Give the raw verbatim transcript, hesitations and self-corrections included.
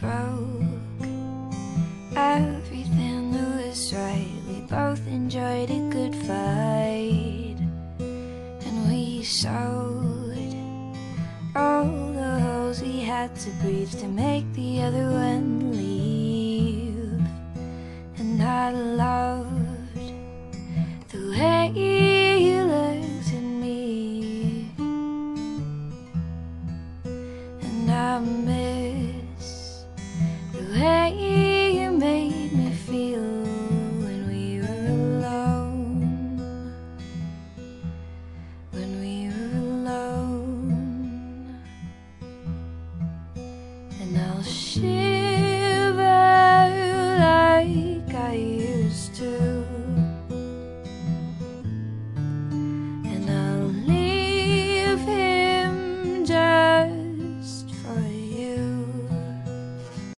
broke everything that was right. We both enjoyed a good fight, and we sewed all the holes we had to breathe to make the other one leave. And I loved the way you looked at me, and I miss the way you made me feel when we were alone, when we were alone. And I'll share